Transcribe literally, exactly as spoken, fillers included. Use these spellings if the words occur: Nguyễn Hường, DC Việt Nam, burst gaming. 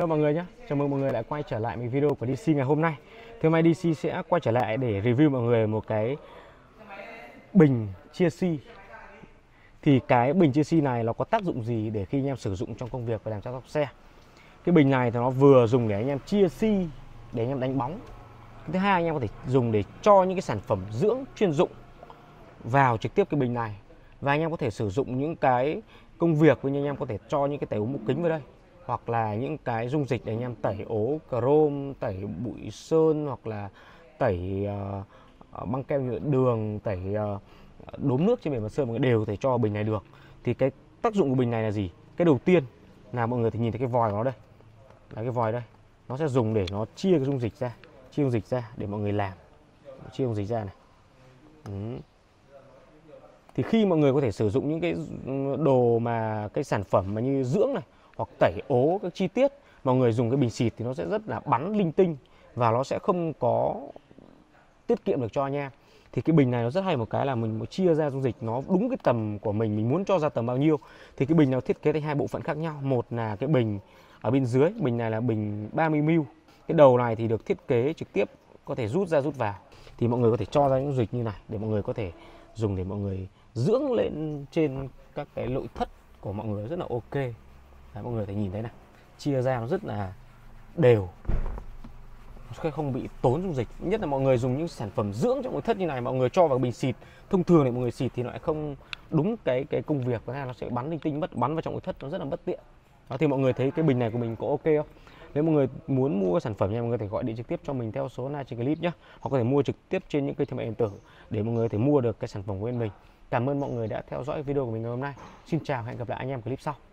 Hello mọi người nhé, chào mừng mọi người đã quay trở lại với video của đê xê ngày hôm nay. Thì hôm nay đê xê sẽ quay trở lại để review mọi người một cái bình chia xi. Thì cái bình chia xi này nó có tác dụng gì để khi anh em sử dụng trong công việc và làm chăm sóc xe. Cái bình này thì nó vừa dùng để anh em chia xi, để anh em đánh bóng. Thứ hai, anh em có thể dùng để cho những cái sản phẩm dưỡng chuyên dụng vào trực tiếp cái bình này. Và anh em có thể sử dụng những cái công việc với anh em có thể cho những cái tẩy ố mũ kính vào đây, hoặc là những cái dung dịch để anh em tẩy ố chrome, tẩy bụi sơn, hoặc là tẩy uh, băng keo nhựa đường, tẩy uh, đốm nước trên bề mặt sơn, mọi người đều có thể cho bình này được. Thì cái tác dụng của bình này là gì? Cái đầu tiên là mọi người thì nhìn thấy cái vòi của nó đây, là cái vòi đây, nó sẽ dùng để nó chia cái dung dịch ra, chia dung dịch ra để mọi người làm, chia dung dịch ra này. Đúng. Thì khi mọi người có thể sử dụng những cái đồ mà cái sản phẩm mà như dưỡng này, hoặc tẩy ố các chi tiết, mọi người dùng cái bình xịt thì nó sẽ rất là bắn linh tinh và nó sẽ không có tiết kiệm được cho anh em. Thì cái bình này nó rất hay một cái là mình chia ra dung dịch nó đúng cái tầm của mình, mình muốn cho ra tầm bao nhiêu. Thì cái bình nó thiết kế thành hai bộ phận khác nhau. Một là cái bình ở bên dưới, bình này là bình ba mươi mi li lít. Cái đầu này thì được thiết kế trực tiếp có thể rút ra rút vào. Thì mọi người có thể cho ra những dịch như này để mọi người có thể dùng để mọi người dưỡng lên trên các cái nội thất của mọi người, rất là ok. Đấy, mọi người thấy nhìn thấy này, chia ra nó rất là đều, nó không bị tốn dung dịch. Nhất là mọi người dùng những sản phẩm dưỡng trong nội thất như này, mọi người cho vào bình xịt thông thường này, mọi người xịt thì nó lại không đúng cái cái công việc, thế là nó sẽ bắn linh tinh, mất bắn vào trong nội thất, nó rất là bất tiện. Đó, thì mọi người thấy cái bình này của mình có ok không? Nếu mọi người muốn mua sản phẩm nha, mọi người có thể gọi điện trực tiếp cho mình theo số này trên clip nhé, hoặc có thể mua trực tiếp trên những kênh thương mại điện tử để mọi người có thể mua được cái sản phẩm của bên mình. Cảm ơn mọi người đã theo dõi video của mình ngày hôm nay. Xin chào, hẹn gặp lại anh em clip sau.